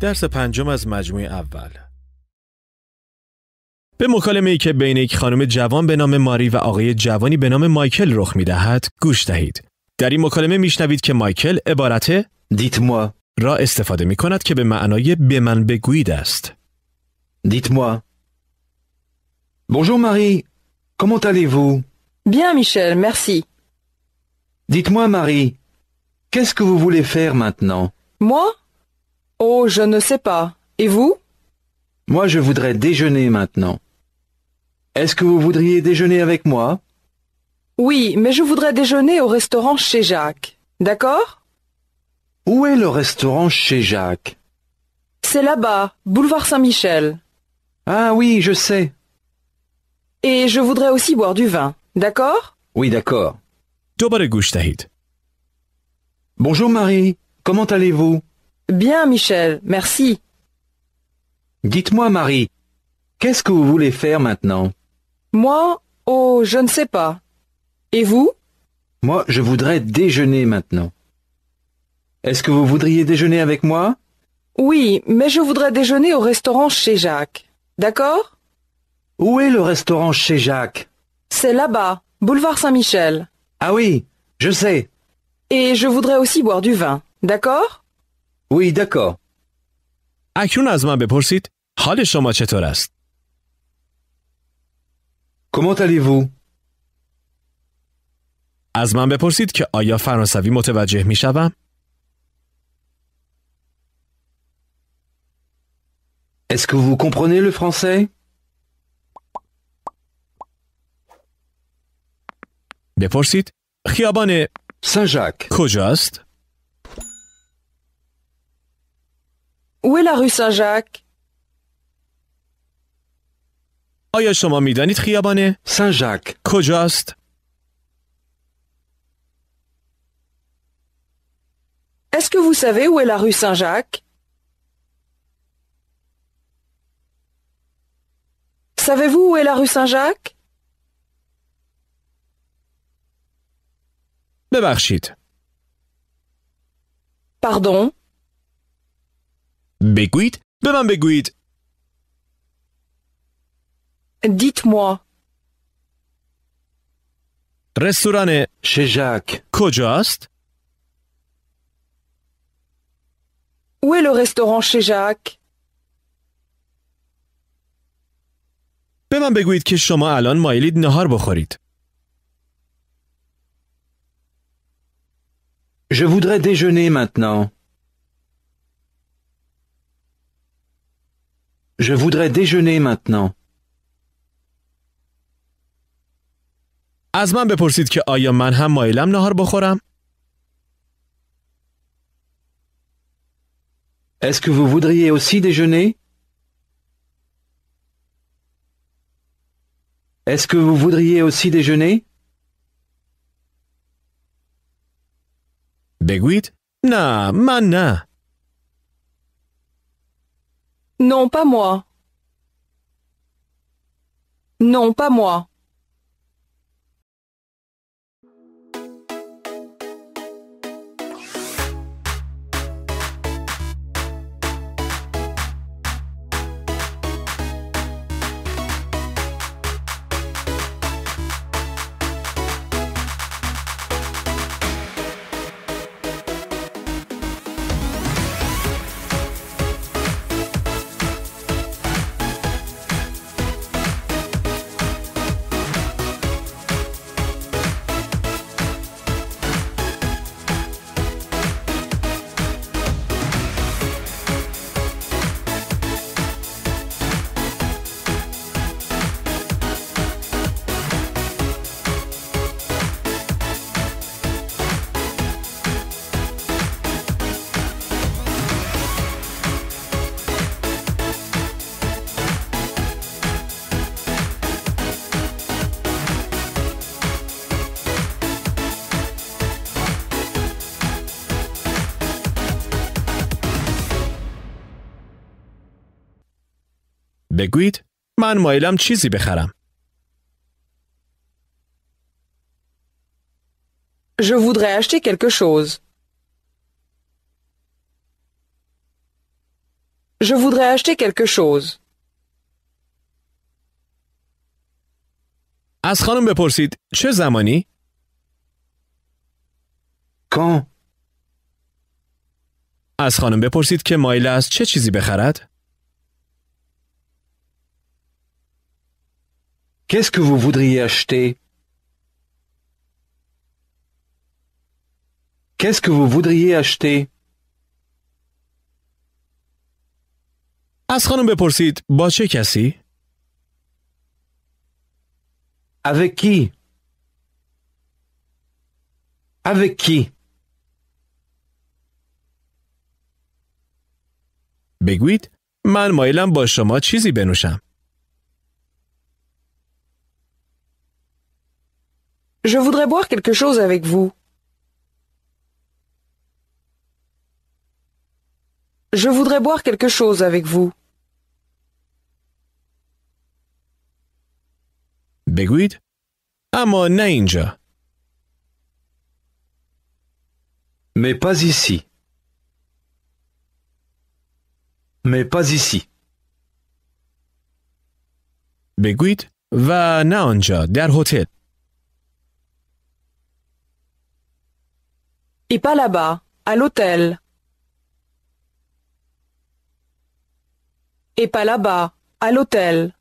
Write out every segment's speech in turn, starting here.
درس پنجم از مجموعه اول. به مکالمه‌ای که بین یک خانم جوان به نام ماری و آقای جوانی به نام مایکل رخ می‌دهد گوش دهید. در این مکالمه می‌شنوید که مایکل عبارت دیتموا را استفاده می‌کند که به معنای به من بگویید است. دیتموا. Bonjour Marie, comment allez-vous? Bien Michel, merci. Dites-moi Marie, qu'est-ce que vous voulez faire maintenant? Moi? Oh, je ne sais pas. Et vous? Moi, je voudrais déjeuner maintenant. Est-ce que vous voudriez déjeuner avec moi? Oui, mais je voudrais déjeuner au restaurant chez Jacques. D'accord? Où est le restaurant chez Jacques? C'est là-bas, boulevard Saint-Michel. Ah oui, je sais. Et je voudrais aussi boire du vin, d'accord? Oui, d'accord. Bonjour Marie, comment allez-vous? Bien Michel, merci. Dites-moi Marie, qu'est-ce que vous voulez faire maintenant? Moi, oh, je ne sais pas. Et vous? Moi, je voudrais déjeuner maintenant. Est-ce que vous voudriez déjeuner avec moi? Oui, mais je voudrais déjeuner au restaurant chez Jacques, d'accord? Où est le restaurant chez Jacques? C'est là-bas, boulevard Saint-Michel. Ah oui, je sais. Et je voudrais aussi boire du vin, d'accord? Oui, d'accord. اکنون از من بپرسید حال شما چطور است؟ Comment allez-vous? از من بپرسید که آیا فرانسوی متوجه می‌شوم؟ Est-ce que vous comprenez le français? بپرسید خیابان سن ژاک کجاست؟ Où est la rue Saint-Jacques? آیا شما می‌دانید خیابان سن ژاک کجاست؟ Est-ce que vous savez où est la rue Saint-Jacques? Savez-vous où est la rue Saint-Jacques? ببخشید. Pardon. بگویید. به من بگویید. Dites-moi. رستوران chez Jacques کجاست؟ Où est le restaurant chez Jacques? به من بگویید که شما الان مایلید نهار بخورید. Je voudrais déjeuner maintenant. Je voudrais déjeuner maintenant. از من بپرسید که آیا من هم مایلم نهار بخورم؟ Est-ce que vous voudriez aussi déjeuner? Est-ce que vous voudriez aussi déjeuner? بگویید نه من نه. Non pas moi. Non pas moi. بگویید من مایلم چیزی بخرم. Je voudrais acheter quelque chose. Je voudrais acheter quelque chose. از خانم بپرسید چه زمانی؟ Quand. از خانم بپرسید که مایل است چه چیزی بخرد؟ Qu'est-ce que vous voudriez acheter? Qu'est-ce que vous voudriez acheter? از خانم بپرسید با چه کسی؟ Avec qui? Avec qui? بگوید من مایلم با شما چیزی بنوشم. Je voudrais boire quelque chose avec vous. Je voudrais boire quelque chose avec vous. بگوید اما نه اینجا. Mais pas ici. Mais pas ici. بگوید و نه آنجا در هتل. Et pas là-bas, à l'hôtel. Et pas là-bas, à l'hôtel.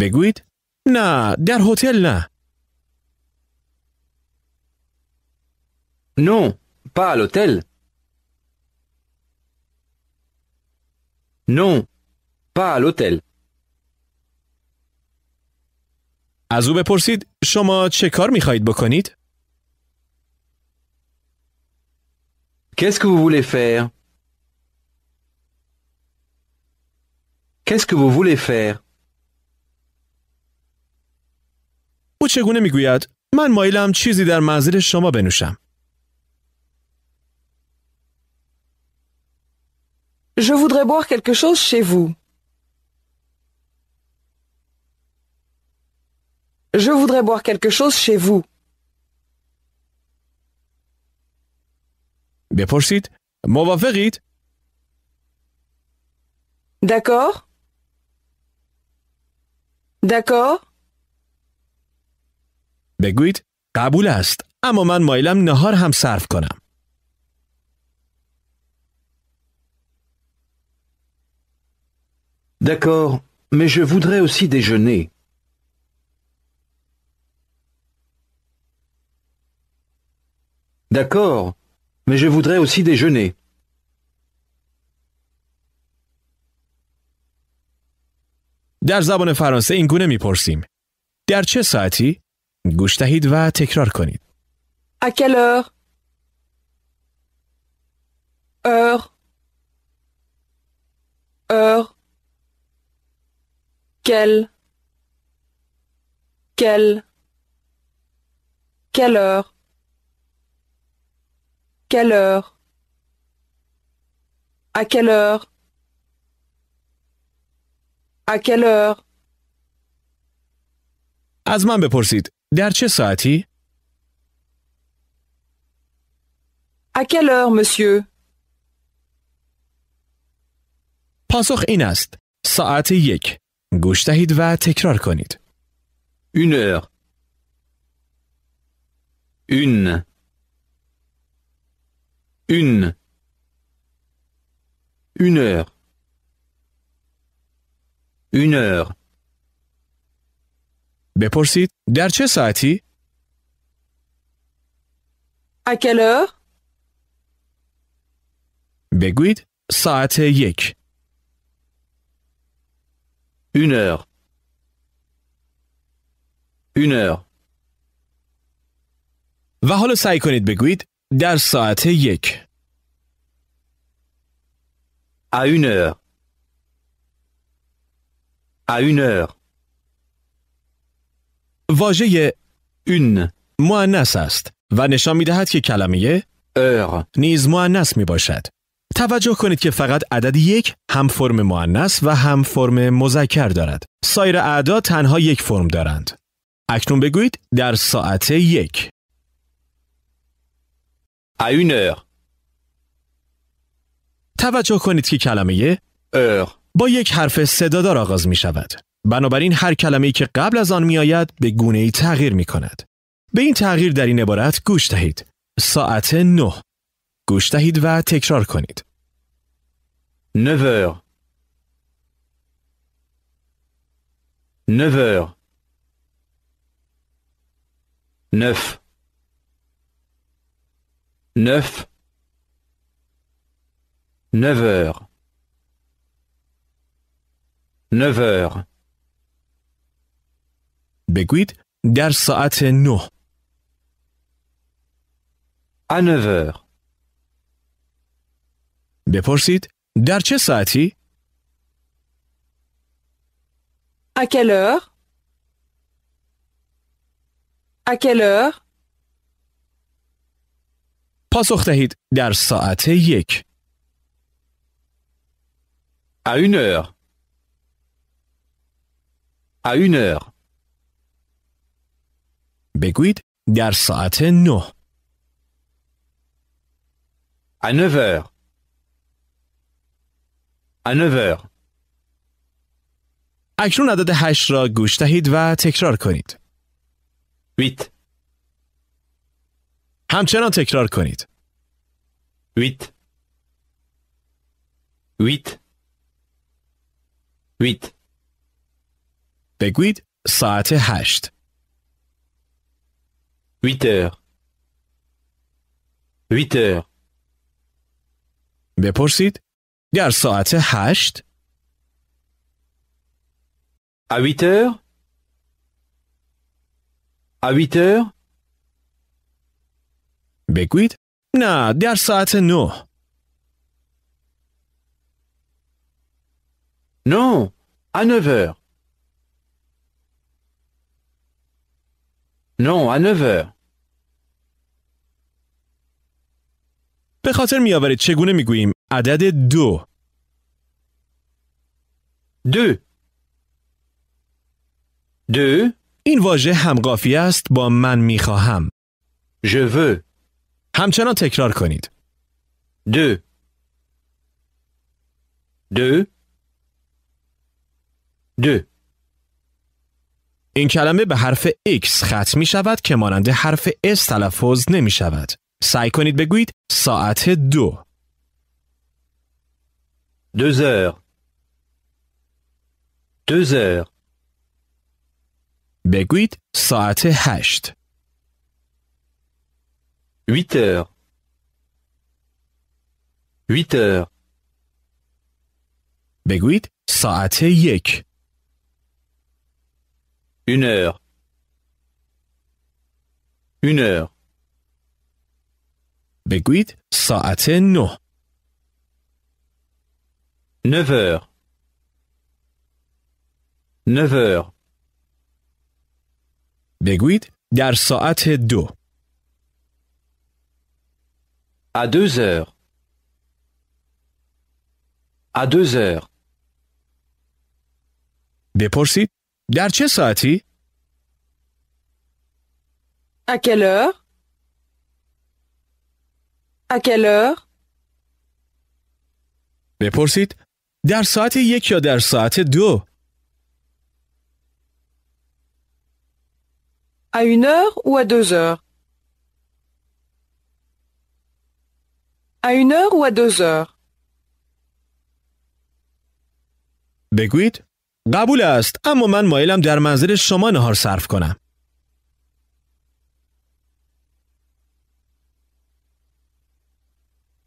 بگوید نه در هتل نه. Non, pas à l'hôtel. Non, pas à l'hôtel. از او بپرسید شما چه کار میخواهید بکنید؟ Qu'est-ce que vous voulez faire? Qu'est-ce que vous voulez faire? او چگونه میگوید من مایلم چیزی در منزل شما بنوشم. Je voudrais boire quelque chose chez vous. Je voudrais boire quelque chose chez vous. بپرسید موافقید؟ D'accord. D'accord. بگوید قبول است اما من مایلم نهار هم صرف کنم. D'accord, mais je voudrais aussi déjeuner. D'accord, mais je voudrais aussi déjeuner. در زبان فرانسه این گونه می‌پرسیم. در چه ساعتی؟ گوش دهید و تکرار کنید. À quelle heure? Heure. Heure. Quelle? Quelle? Quelle heure? Quelle heure? À quelle heure? À quelle heure? از من بپرسید در چه ساعتی؟ À quelle heure, monsieur? پاسخ این است. ساعت یک. گوش دهید و تکرار کنید. Une heure. Une. Une. Une heure. Une heure. بپرسید در چه ساعتی؟ À quelle heure? بگوید ساعت یک. Une heure. Une heure. و حالا سعی کنید بگوید در ساعت یک. À une heure. À une heure. واژه اون مؤنث است و نشان می‌دهد که کلمه اور نیز مؤنث میباشد. توجه کنید که فقط عدد یک هم فرم مؤنث و هم فرم مذکر دارد. سایر اعداد تنها یک فرم دارند. اکنون بگویید در ساعت یک. À une heure. توجه کنید که کلمه ار با یک حرف صدادار آغاز می شود. بنابراین هر کلمه‌ای که قبل از آن می آید به گونه‌ای تغییر می کند. به این تغییر در این عبارت گوش دهید. ساعت 9. گوش دهید و تکرار کنید. 9h 9h 9 9 9h 9h بگویید در ساعت 9 à 9h بپرسید در چه ساعتی؟ À quelle heure? À quelle heure? پاسخ دهید در ساعت 1 À 1h À 1h بگویید در ساعت 9 À 9h À 9h اکنون عدد 8 را گوش دهید و تکرار کنید. 8 همچنان تکرار کنید. 8 8 8 بگویید ساعت 8 8h 8h بپرسید در ساعت 8 À 8h À 8h بگویید نه در ساعت 9 Non, à 9h Non, à 9h به خاطر می‌آورید چگونه می‌گوییم عدد 2 2 2 این واژه همقافیه است با من می‌خواهم. Je veux. همچنان تکرار کنید. 2 2 2 این کلمه به حرف X ختم می‌شود که مانند حرف S تلفظ نمی‌شود. سعی کنید بگویید ساعت 2 2h 2h بگویید ساعت 8 8h 8h بگویید ساعت 1 1h 1h بگویید ساعت 9 9h 9h بگویید در ساعت 2 À 2h À 2h بپرسید در چه ساعتی؟ À quelle heure? À quelle heure? بپرسید در ساعت 1 یا در ساعت 2 À 1h ou à 2h À 1h ou à 2h بگویید قبول است اما من مایلم در منزل شما نهار صرف کنم.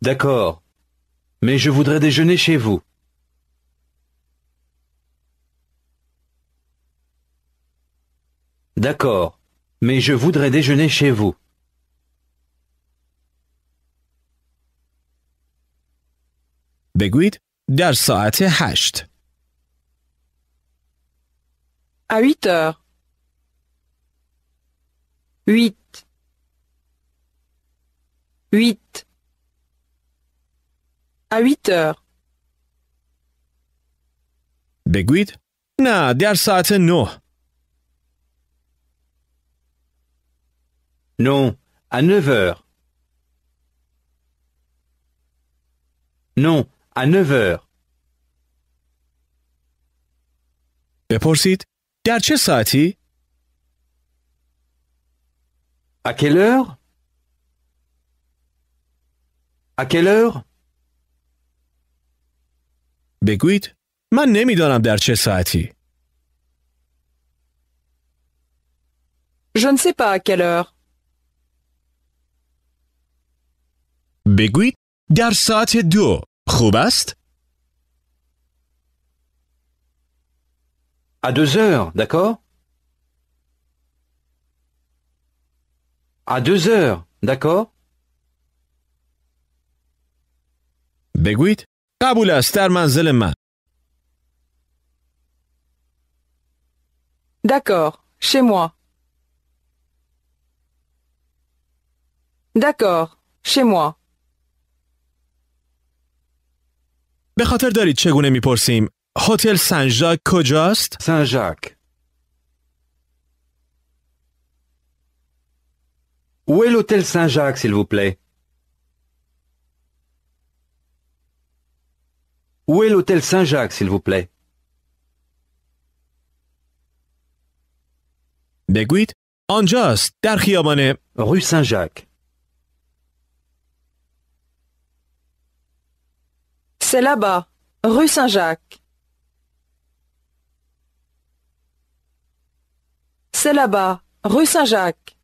D'accord. Mais je voudrais déjeuner chez vous. D'accord. Mais je voudrais déjeuner chez vous. بگویید در ساعت 8 À 8h 8 8 À 8h بگویید نه در ساعت 9 Non, à 9h. Non, à 9 heures. بپرسید در چه ساعتی؟ À quelle heure? À quelle heure? بگوید من نمیدانم در چه ساعتی. Je ne sais pas à quelle heure. بگوید در ساعت 2 خوب است؟ À 2 heures, d'accord? À 2 heures, d'accord? بگوید قبول است در منزل من. D'accord, chez moi. D'accord, chez moi. به خاطر دارید چگونه میپرسیم هتل سن ژاک کجاست؟ سن ژاک. Où est l'hôtel Saint-Jacques, s'il vous plaît? Où est l'hôtel Saint-Jacques, s'il vous plaît? بگوید آنجاست در خیابان Rue Saint-Jacques. C'est là-bas, Rue Saint-Jacques. C'est là-bas, Rue Saint-Jacques.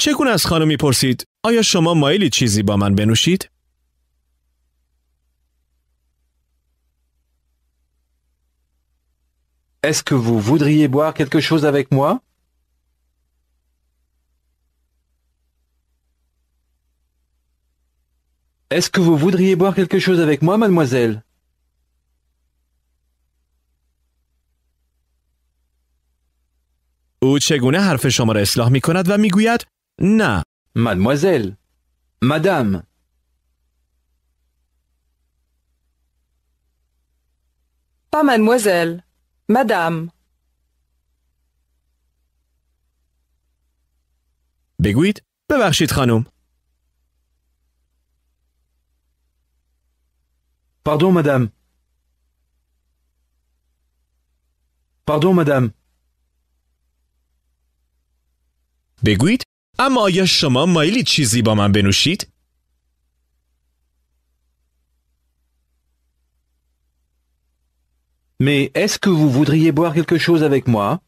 چگونه از خانم میپرسید آیا شما مایلید چیزی با من بنوشید؟ Est-ce que vous voudriez boire quelque chose avec moi? Est-ce que vous voudriez boire quelque chose avec moi, mademoiselle? او چگونه حرف شما را اصلاح میکند و میگوید نه. Mademoiselle, madame. Pas mademoiselle, madame. بگوید ببخشید خانم. Pardon, madame. Pardon, madame. بگوید اما آیا شما مایلید چیزی با من بنوشید؟ Mais est-ce que vous voudriez boire quelque chose avec moi?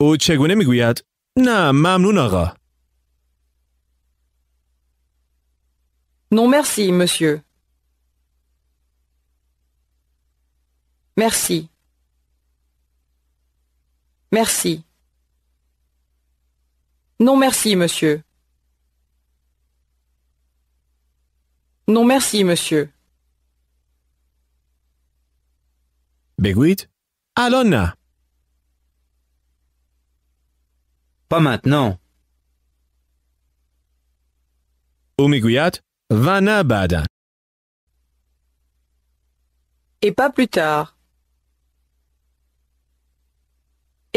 او چگونه میگوید؟ نه ممنون آقا. Non merci monsieur. Merci. Merci. Non merci, monsieur. Non merci, monsieur. بگوید الان نه. Pas maintenant. او میگوید و نه بعداً. Et pas plus tard.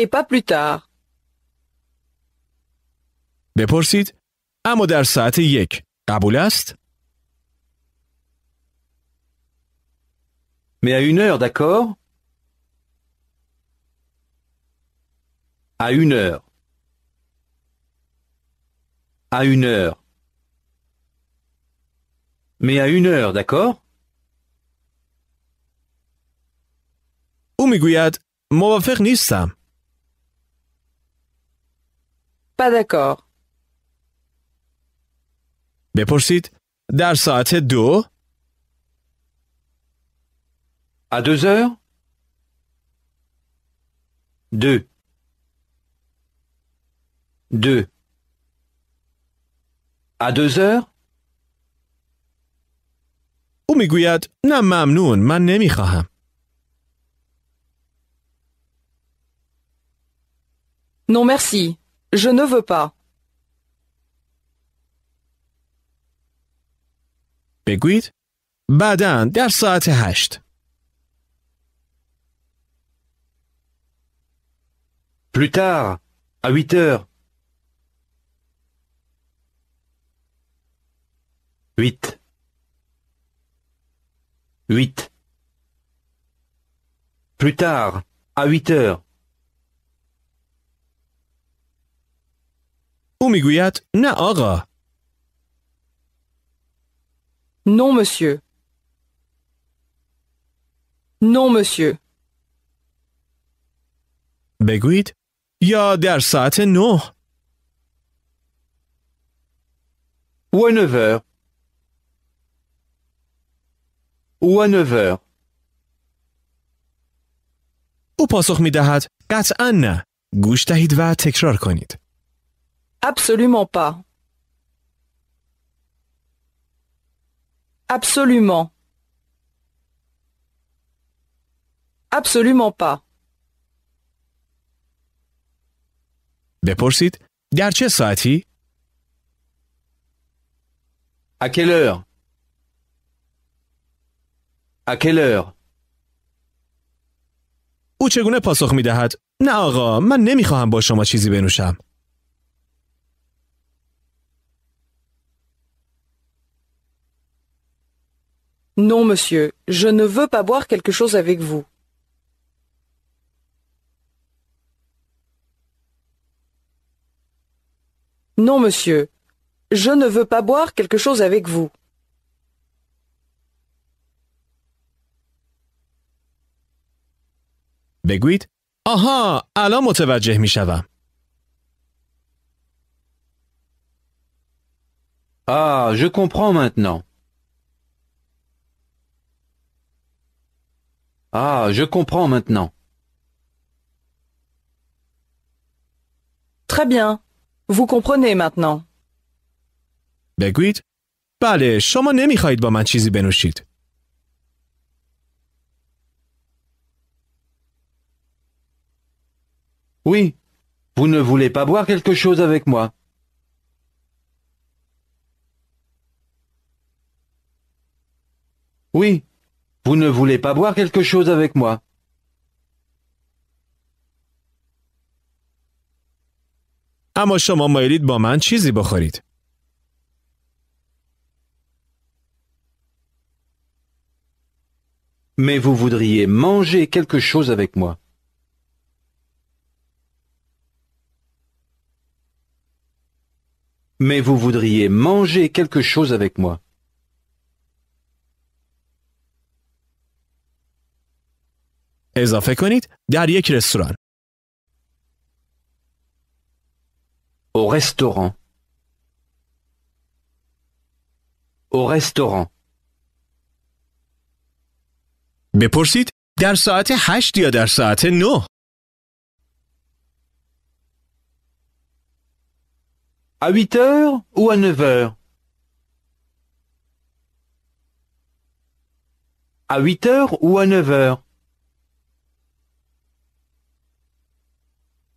Et pas plus tard. بپرسید اما در ساعت 1 قبول است؟ Mais à 1 heure, d'accord? À 1 heure. À 1 heure. Mais à 1 heure, d'accord? او میگوید موافق نیستم. Pas d'accord. بپرسید در ساعت 2؟ À 2 heures? 2. 2. À 2 heures? او میگوید نه ممنون من نمیخواهم. Non merci. Je ne veux pas. بگوید بعداً در ساعت 8. Plus tard, À 8 heures. 8. Plus tard, à 8 heures. أميغويات نا أرى. Non, monsieur. Non, monsieur. بگوید یا در ساعت 9. Ou à 9 heures. Ou à 9 heures. او پاسخ می دهد قطعاً نه. گوش دهید و تکرار کنید. Absolument pas. Absolument. Absolument pas. بپرسید در چه ساعتی؟ À quelle heure? À quelle heure? او چگونه پاسخ می دهد؟ نه آقا، من نمی خواهم با شما چیزی بنوشم. Non, monsieur, je ne veux pas boire quelque chose avec vous. Non, monsieur, je ne veux pas boire quelque chose avec vous. بگوید آها الان متوجه می شوم. Ah, je comprends maintenant. Ah, je comprends maintenant. Très bien. Vous comprenez maintenant. بگوید بله شما نمیخواهید با من چیزی بنوشید. Oui, vous ne voulez pas boire quelque chose avec moi. Oui, vous ne voulez pas boire quelque chose avec moi. اما شما مایلید با من چیزی بخورید. Mais vous voudriez manger quelque chose avec moi. Mais vous voudriez manger quelque chose avec moi. اضافه کنید در یک رستوران. Au restaurant. Au restaurant. بپرسید در ساعت 8 یا در ساعت 9. À 8 heures ou à 9 heures. À 8 heures ou à 9 heures.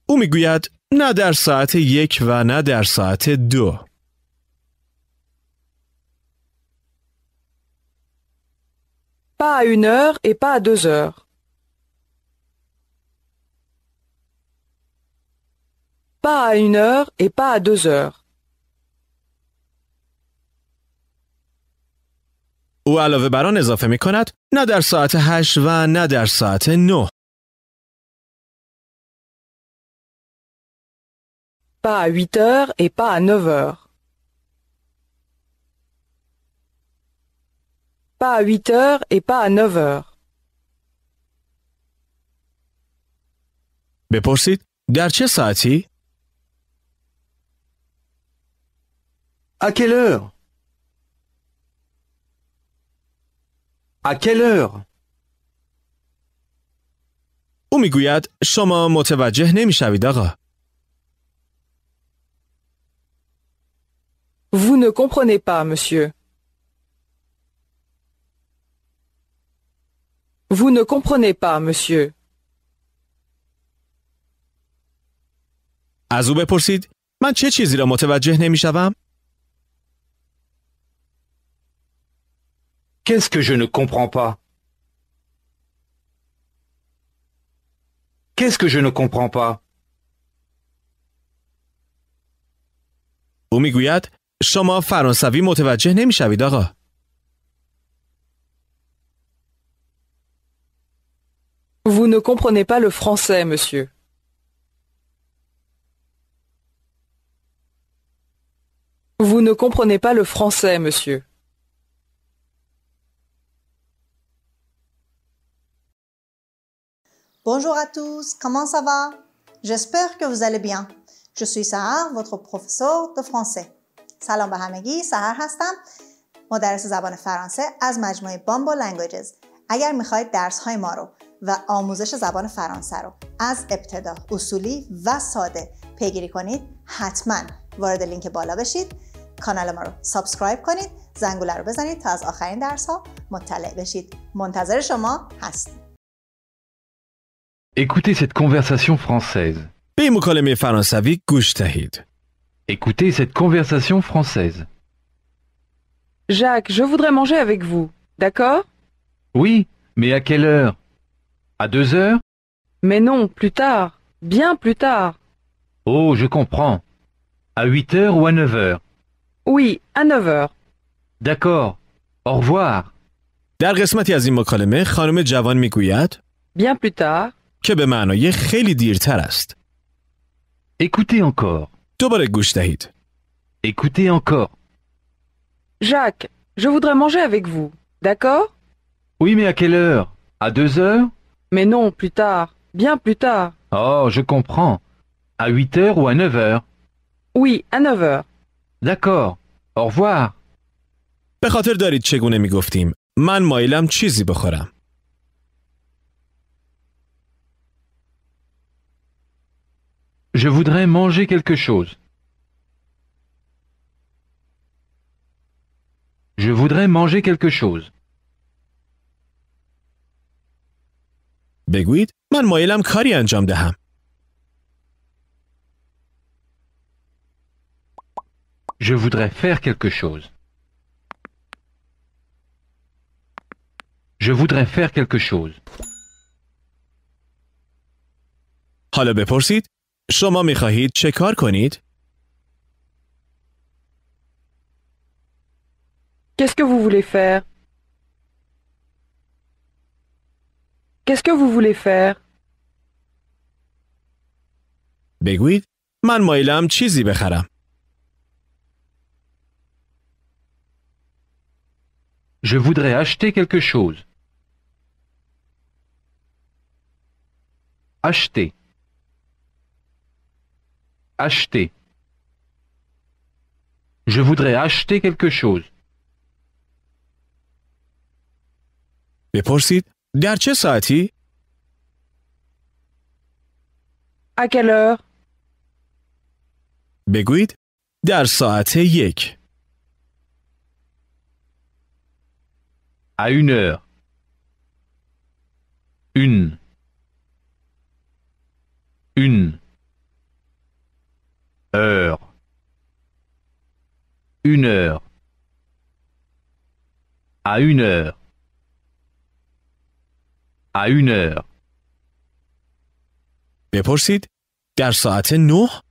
او میگوید نه در ساعت 1 و نه در ساعت 2. Pas à 1 heure et pas à 2 heures. Pas à 1 heure et pas à 2 heures. او علاوه بر آن اضافه می کند نه در ساعت 8 و نه در ساعت 9. Pas à 8 heures et pas à 9 heures. Pas à 8 heures et pas à 9 heures. بپرسید در چه ساعتی؟ À quelle heure? À quelle heure? او میگوید شما متوجه نمیشوید آقا. Vous ne comprenez pas, monsieur. Vous ne comprenez pas, monsieur. از او بپرسید من چه چیزی را متوجه نمیشوم؟ Qu'est-ce que je ne comprends pas? Qu'est-ce que je ne comprends pas? او میگوید شما فرانسوی متوجه نمیشوید آقا. Vous ne comprenez pas le français, monsieur. Vous ne comprenez pas le français, monsieur. Bonjour à tous, comment ça va? J'espère que vous allez bien. Je suis Sahar, votre professeur de français. Salam ba hamagi, Sahar hastam, modares zaban faranse az majmu'e Bambo Languages. Agar mikhaid darshay ma ro و آموزش زبان فرانسه رو از ابتدا اصولی و ساده پیگیری کنید حتما وارد لینک بالا بشید، کانال ما رو سابسکرایب کنید، زنگوله رو بزنید تا از آخرین درس ها مطلع بشید. منتظر شما هستیم. Écoutez cette conversation française. به مکالمه فرانسوی گوش دهید. Écoutez cette conversation française. Jacques, je voudrais manger avec vous, d'accord? Oui, mais à quelle heure? À 2 heures? Mais non, plus tard, bien plus tard. Oh, je comprends. À 8 heures ou à 9 heures? Oui, à 9 heures. D'accord, au revoir. در قسمتی از این مکالمه خانم جوان میگوید bien plus tard که به معنای خیلی دیرتر است. Écoutez encore. دوباره گوش دهید. Écoutez encore. Jacques, je voudrais manger avec vous, d'accord? Oui, mais à quelle heure? À 2 heures? Mais non, plus tard, bien plus tard. Oh, je comprends. À 8 heures ou à 9 heures? Oui, à 9 heures. D'accord, au revoir. به خاطر دارید چگونه می گفتیم؟ من مایلم چیزی بخورم. Je voudrais manger quelque chose. Je voudrais manger quelque chose. بگویید من مایلم کاری انجام دهم. Je voudrais faire quelque chose. Je voudrais faire quelque chose. حالا بپرسید شما می‌خواهید چه کار کنید؟ Qu'est-ce que vous voulez faire? Qu'est-ce que vous voulez faire? بگویید من مایلم چیزی بخرم. Je voudrais acheter quelque chose. Acheter. Acheter. Je voudrais acheter quelque chose. بپرسید در چه ساعتی؟ À quelle heure? بگویید در ساعت 1. À 1 heure. Une. Une. Heure. 1 heure. À 1 heure. À 1 heure. بپرسید در ساعت 9؟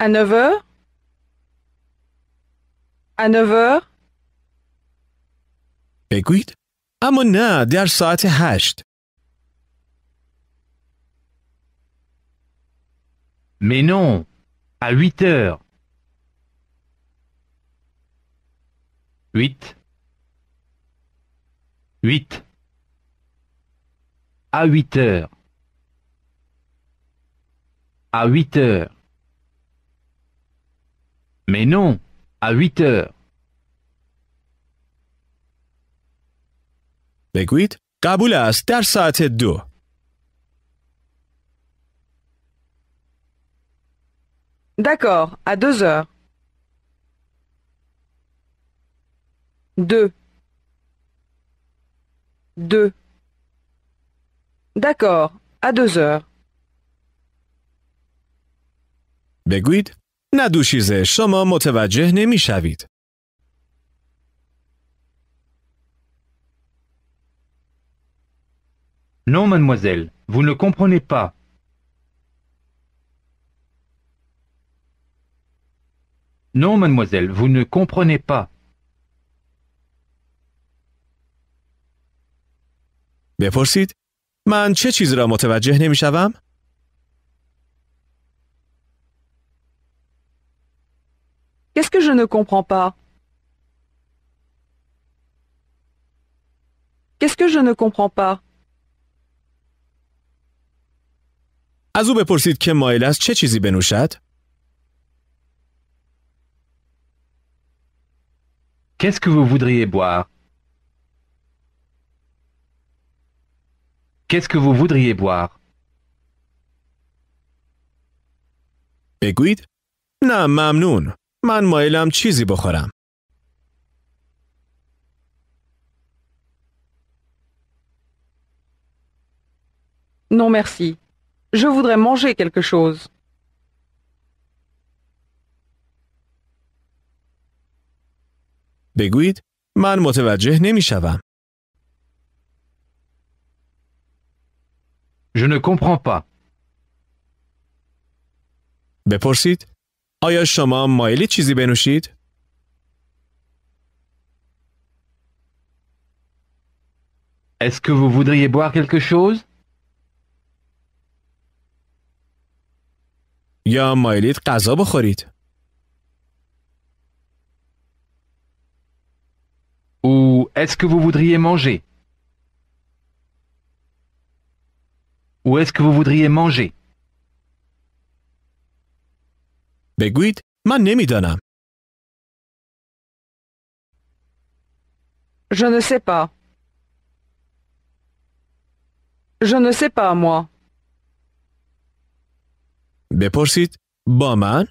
À 9 heures? À 9 heures? بگویید اما نه در ساعت 8. Mais non, à 8 heures. 8. 8. À 8 heures. À 8 heures. Mais non, à 8 heures. بگویید قبول است در ساعت 2. D'accord, à 2 heures. 2. 2. D'accord, à 2 heures. بگویید ندوشیزه شما متوجه نمیشوید. Non, mademoiselle, vous ne comprenez pas. Non, mademoiselle, vous ne comprenez pas. بپرسید من چه چیزی را متوجه نمی‌شوم؟ Qu'est-ce que je ne comprends pas? Qu'est-ce que je ne comprends pas? از او بپرسید که مایل است چه چیزی بنوشد؟ Qu'est-ce que vous voudriez boire? Qu'est-ce que vous voudriez boire? بگویید نه ممنون من مایلم چیزی بخورم. Non merci. Je voudrais manger quelque chose. بگویید من متوجه نمی‌شوم. Je ne comprends pas. بپرسید آیا شما مایلید چیزی بنوشید؟ Est-ce que vous voudriez boire quelque chose? یا مایلید غذا بخورید؟ Ou est-ce que vous voudriez manger? Où est-ce que vous voudriez manger? بگویید من نمیدانم. Je ne sais pas. Je ne sais pas moi. بپرسید با من؟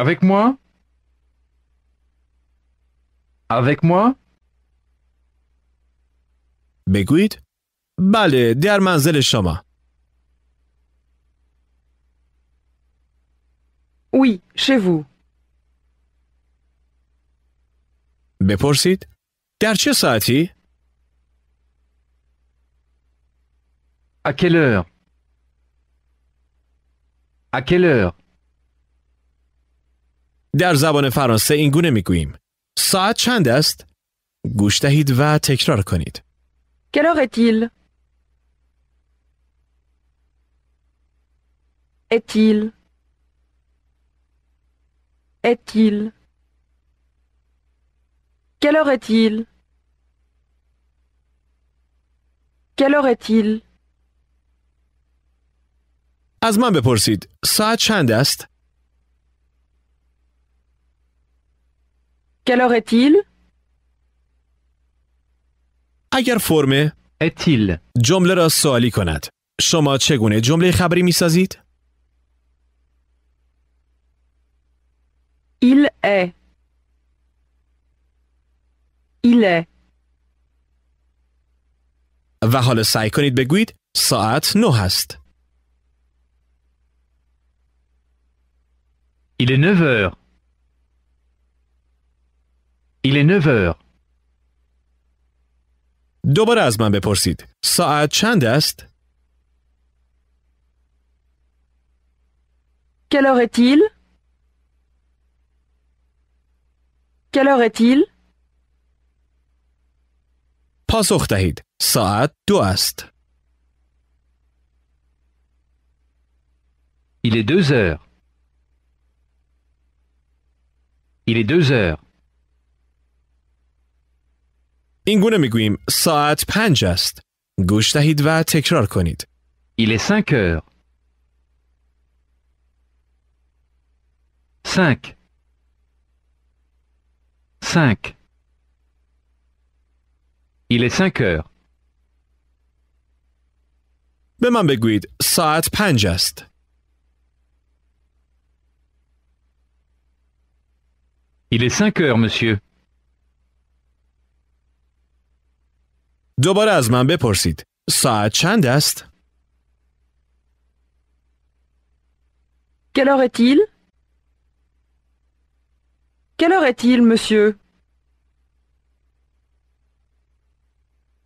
Avec moi? Avec moi? بگویید بله در منزل شما. Oui, chez vous. بپرسید در چه ساعتی؟ À quelle heure? À quelle heure? در زبان فرانسه این گونه میگوییم ساعت چند است؟ گوش دهید و تکرار کنید. Quelle heure est-il? Est-il? Est-il? Quelle heure est-il? Quelle heure est-il? از من بپرسید ساعت چند است؟ Quelle heure est-il? اگر فرم est-il جمله را سوالی کند شما چگونه جمله خبری می‌سازید؟ Il est. Il est. و حالا سعی کنید بگویید ساعت 9 است. Il est 9 heures. Il est 9 heures. دوباره از من بپرسید ساعت چند است؟ Quelle heure est-il? Quelle heure est-il? پاسخ دهید ساعت 2 است. Il est 2 heures. Il est 2 heures. این گونه میگوییم ساعت 5 است. گوش دهید و تکرار کنید. Il est 5 heures. 5. 5. Il est 5 heures. به من بگویید ساعت 5 است. Il est 5 heures, monsieur. دوباره از من بپرسید ساعت چند است؟ Quelle heure est-il? Quelle heure est-il, monsieur?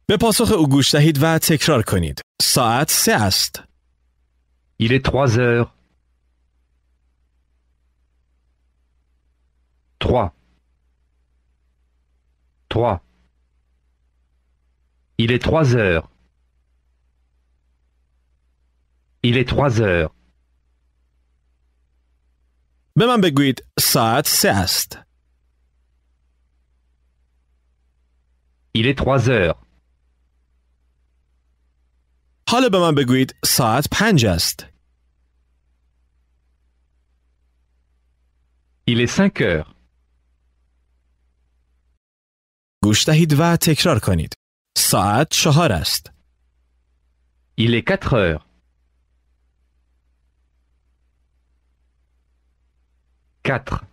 به پاسخ او گوش دهید و تکرار کنید. ساعت 3 است. Il est 3 heures. Trois. Il est 3 heures. Il est 3 heures. Byłam by git saat seast. Il est 3 heures. حالا به من بگویید ساعت 5 است. Il est 5 heures. گوش دهید و تکرار کنید. ساعت 4 است. Il est 4 heures. 4.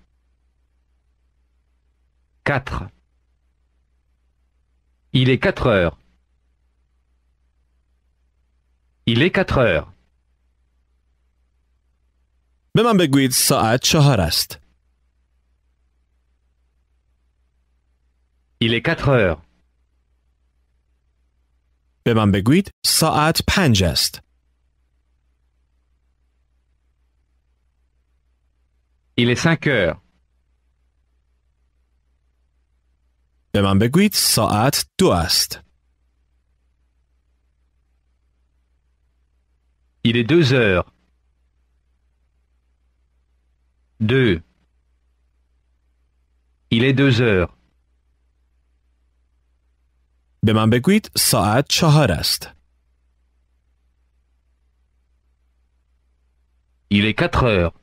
Il est 4 heures. Il est 4 heures. به من بگویید ساعت 4 است. Il est 4 heures. به من بگویید ساعت 5 است. Il est 5 heures. به من بگویید ساعت 2 است. Il est 2 heures. 2. Il est 2 heures. به من بگویید ساعت 4 است. Il est 4 heures.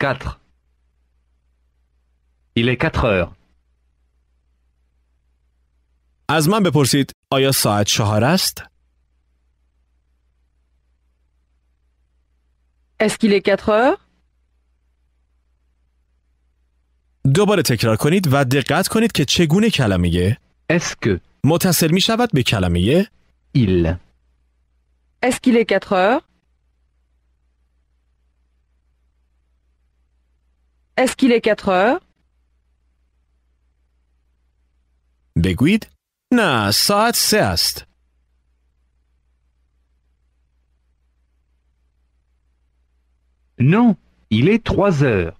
4. Il est 4 heures. از من بپرسید آیا ساعت 4 است؟ Est-ce qu'il est 4 heures? دوباره تکرار کنید و دقت کنید که چگونه کلمه est-ce que متصل می شود به کلمه il. Est-ce qu'il est 4 heures? Est-ce qu'il est 4 heures? بگویید نه ساعت 3 است. Non, il est 3 heures.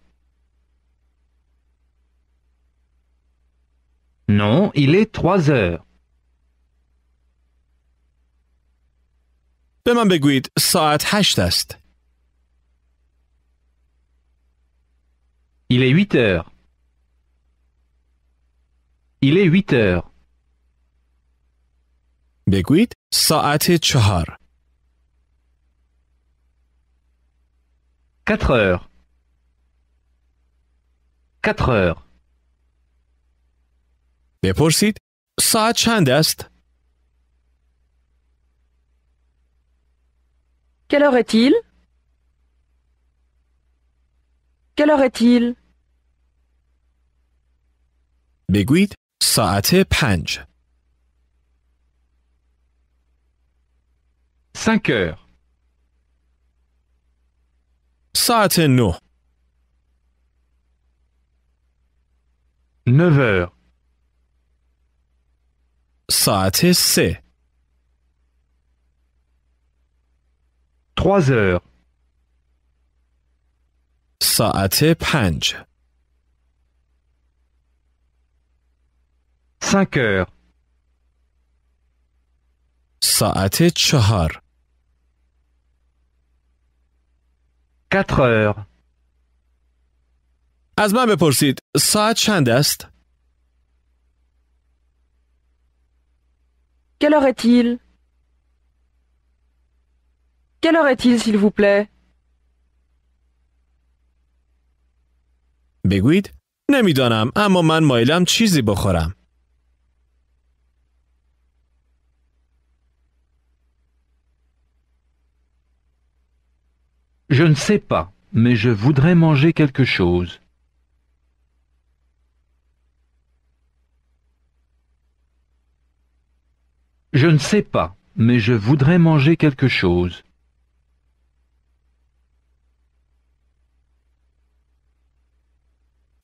Non, il est 3 heures. به من بگویید ساعت 8 است. Il est 8 heures. Il est 8 heures. بگویید ساعت 4. 4 heures. 4 heures. بپرسید ساعت چند است؟ Quelle heure est-il? Quelle heure est-il? بگویید ساعت 5. 5 heures. ساعت 9. 9 heures. ساعت 3. 3 heures. ساعت 5. 5 heures. ساعت 4. 4 heures. از من بپرسید ساعت چند است؟ Quelle heure est-il? Quelle heure est-il, s'il vous plaît? بگویید نمیدانم اما من مایلم چیزی بخورم. Je ne sais pas, mais je voudrais manger quelque chose. Je ne sais pas, mais je voudrais manger quelque chose.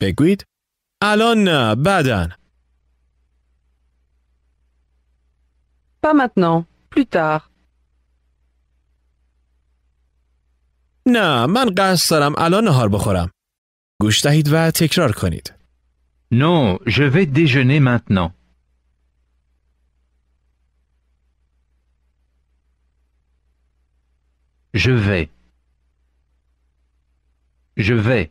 بگویید الان نه بعداً. Pas maintenant, plus tard. نه من قصد دارم الان نهار بخورم. گوش دهید و تکرار کنید. Non, je vais déjeuner maintenant. Je vais. Je vais.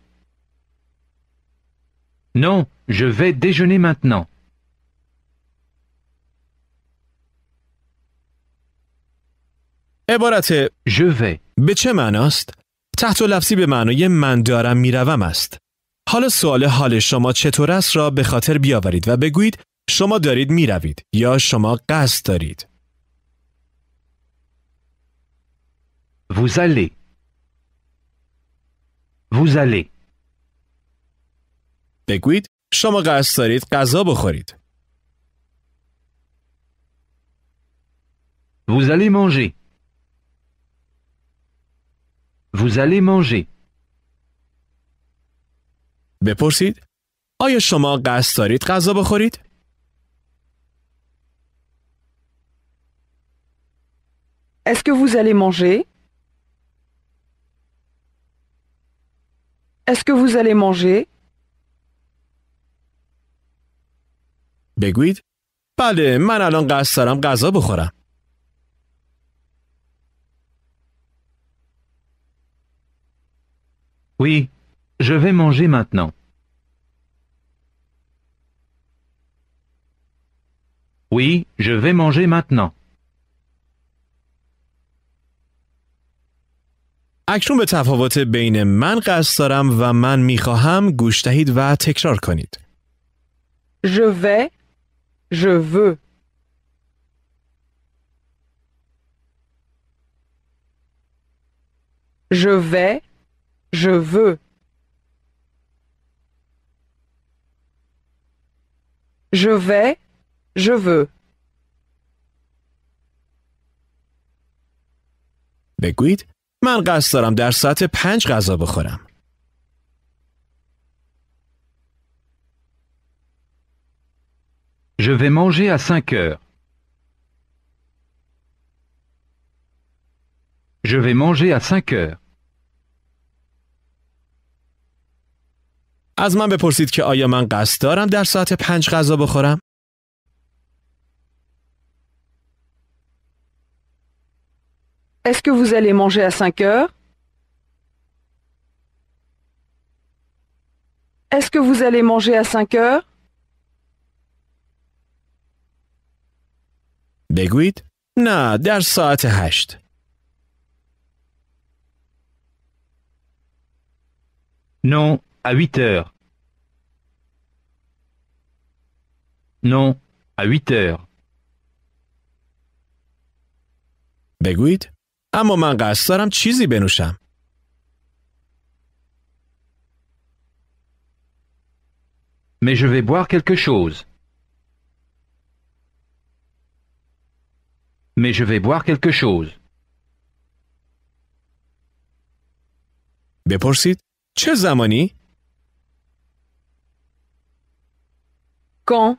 Non, je vais déjeuner maintenant. عبارت je vais به چه معناست؟ تحت لفظی به معنای من دارم میروم است. حالا سوال حال شما چطور است را به خاطر بیاورید و بگویید شما دارید میروید یا شما قصد دارید. Vous allez. Vous allez. بگویید شما قصد دارید غذا بخورید. Vous allez manger. Vous allez manger. بپرسید آیا شما قصد دارید غذا بخورید؟ Est-ce que vous allez manger? Est-ce que vous allez manger? بگویید بله من الان قصد دارم غذا بخورم. Oui, je vais manger maintenant. Oui, je vais manger maintenant. اکنون به تفاوت بین من قصد دارم و من میخواهم گوش دهید و تکرار کنید. Je vais, je veux. Je vais, je veux. Je vais, je veux. بگویید من قصد دارم در ساعت 5 غذا بخورم. Je vais manger à 5 heures. Je vais manger à 5 heures. از من بپرسید که آیا من قصد دارم در ساعت 5 غذا بخورم؟ Est-ce que vous allez manger à 5 heures? Est-ce que vous allez manger à 5 heures? بگویید نه در ساعت 8. Non, à 8 heures. Non, à 8 heures. بگویید اما من قصد دارم چیزی بنوشم. Mais je vais boire quelque chose. Mais je vais boire quelque chose. بپرسید چه زمانی؟ Quand?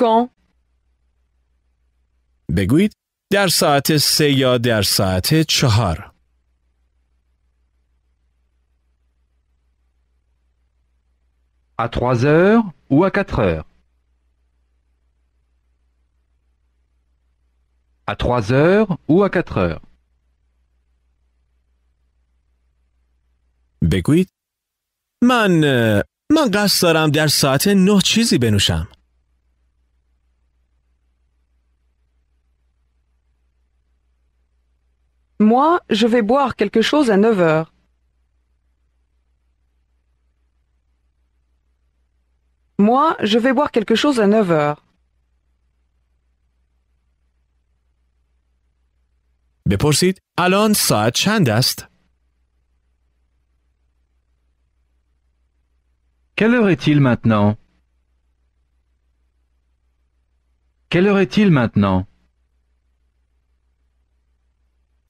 Quand? بگویید در ساعت 3 یا در ساعت 4. À 3 heures ou à 4 heures? À 3 heures ou à 4 heures? بگویید من قصد دارم در ساعت 9 چیزی بنوشم. Moi, je vais boire quelque chose à 9 heures. Moi, je vais boire quelque chose à 9 heures. بپرسید الان ساعت چند است؟ Quelle heure est-il maintenant? Quelle heure est-il maintenant?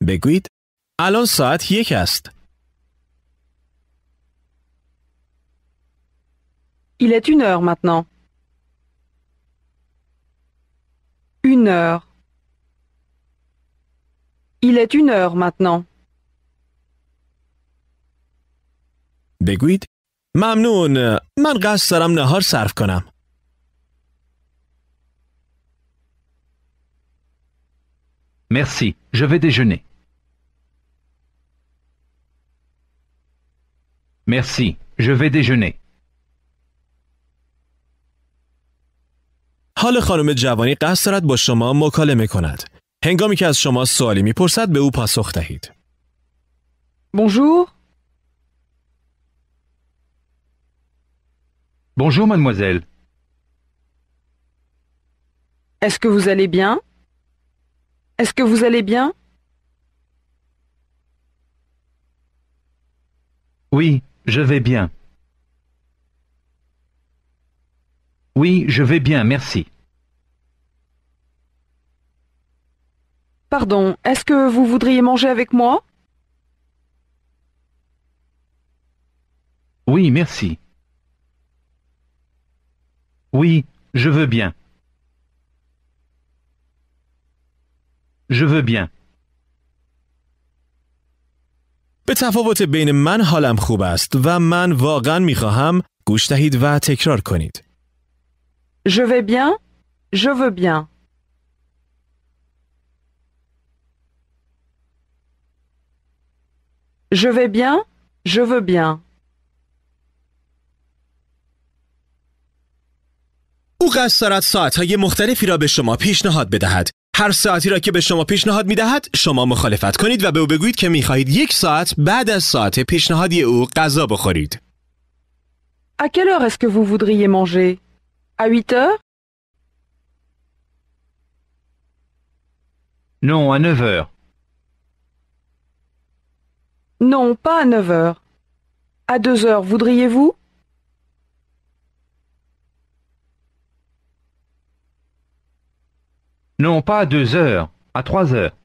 بگویید الان ساعت 1 است. Il est une heure maintenant. Une heure. Il est une heure maintenant. بگویید ممنون، من قصد دارم نهار صرف کنم. Merci, je vais déjeuner. Merci, je vais déjeuner. حال خانم جوانی قصد دارد با شما مکالمه کند. هنگامی که از شما سوالی میپرسد به او پاسخ دهید. Bonjour. Bonjour mademoiselle. Est-ce que vous allez bien? Est-ce que vous allez bien? Oui, je vais bien. Oui, je vais bien, merci. Pardon, est-ce que vous voudriez manger avec moi? Oui, merci. Oui, je veux bien. Je veux bien. به تفاوت بین من حالم خوب است و من واقعاً می‌خواهم گوش دهید و تکرار کنید. Je vais bien. Je veux bien. Je vais bien. Je veux bien. او قصد دارد ساعت‌های مختلفی را به شما پیشنهاد بدهد. هر ساعتی را که به شما پیشنهاد می‌دهد، شما مخالفت کنید و به او بگویید که می‌خواهید یک ساعت بعد از ساعت پیشنهادی او غذا بخورید. À quelle heure est-ce que vous voudriez manger? À 8 heures? Non, à 9 heures. Non, pas à 9 heures. À 2 heures, voudriez-vous? Non, pas à 2 heures, à 3 heures.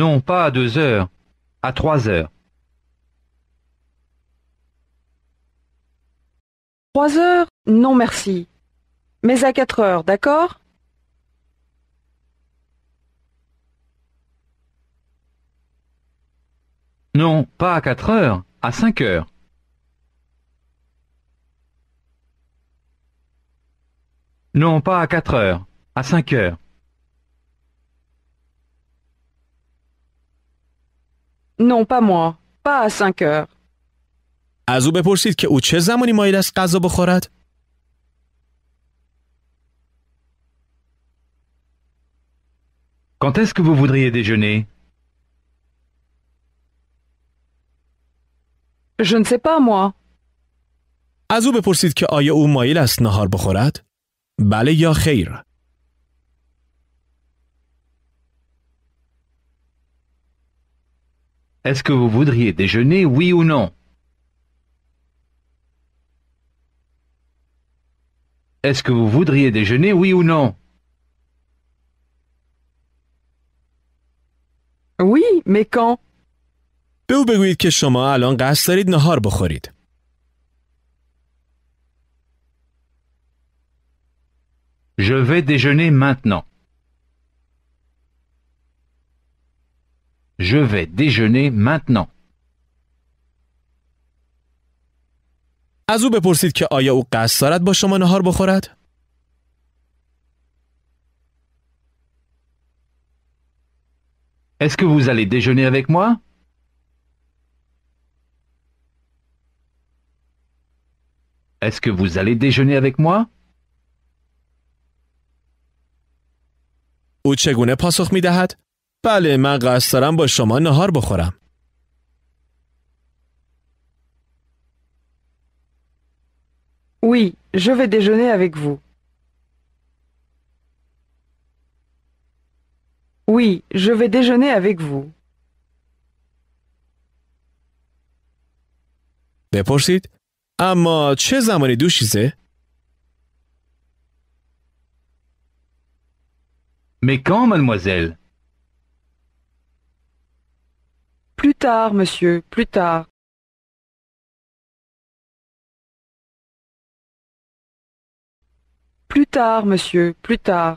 Non, pas à 2 heures, à 3 heures. 3 heures, non merci. Mais à 4 heures, d'accord? Non, pas à 4 heures, à 5 heures. Non, pas à 4 heures, à 5 heures. Non, pas moi, pas à 5 heures. از او بپرسید که او چه زمانی مایل است غذا بخورد؟ Quand est-ce que vous voudriez déjeuner? Je ne sais pas moi. از او بپرسید که آیا او مایل است نهار بخورد؟ بله یا خیر. Est-ce que vous voudriez déjeuner, oui ou non? Est-ce que vous voudriez déjeuner, oui ou non? Oui, mais quand? به او بگویید که شما الان قصد دارید نهار بخورید. Je vais déjeuner maintenant. Je vais déjeuner maintenant. از او بپرسید که آیا او قصد دارد با شما نهار بخورد؟ Est-ce que vous allez déjeuner avec moi? Est-ce que vous allez déjeuner avec moi? او چگونه پاسخ می دهد؟ بله من قصد دارم با شما نهار بخورم. Oui, je vais déjeuner avec vous. Oui, je vais déjeuner avec vous. بپرسید اما چه زمانی دوشیزه؟ Mais quand, mademoiselle? Plus tard, monsieur, plus tard. Plus tard, monsieur, plus tard.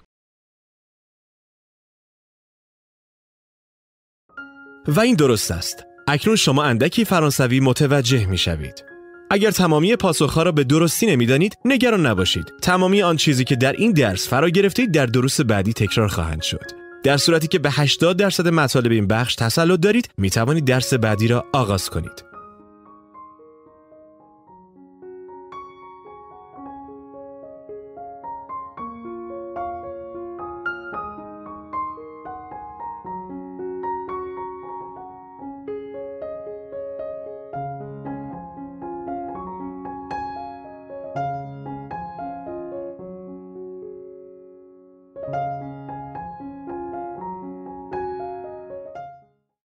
و این درست است. اکنون شما اندکی فرانسوی متوجه میشوید. اگر تمامی پاسخها را به درستی نمیدانید نگران نباشید. تمامی آن چیزی که در این درس فرا گرفتید در دروس بعدی تکرار خواهند شد. در صورتی که به 80% مطالب این بخش تسلط دارید می توانید درس بعدی را آغاز کنید.